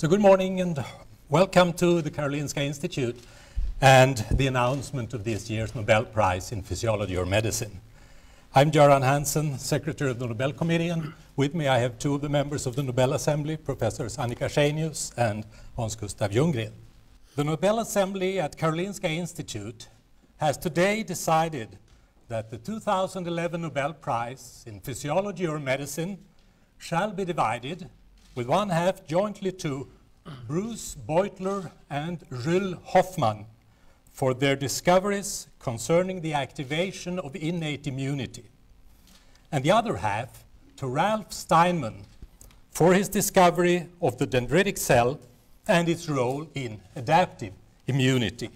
So good morning and welcome to the Karolinska Institute and the announcement of this year's Nobel Prize in Physiology or Medicine. I'm Göran Hansson, Secretary of the Nobel Committee, and with me I have two of the members of the Nobel Assembly, Professors Annika Schenius and Hans Gustav Ljunggren. The Nobel Assembly at Karolinska Institute has today decided that the 2011 Nobel Prize in Physiology or Medicine shall be divided with one half jointly to Bruce Beutler and Jules Hoffmann for their discoveries concerning the activation of innate immunity, and the other half to Ralph Steinman for his discovery of the dendritic cell and its role in adaptive immunity.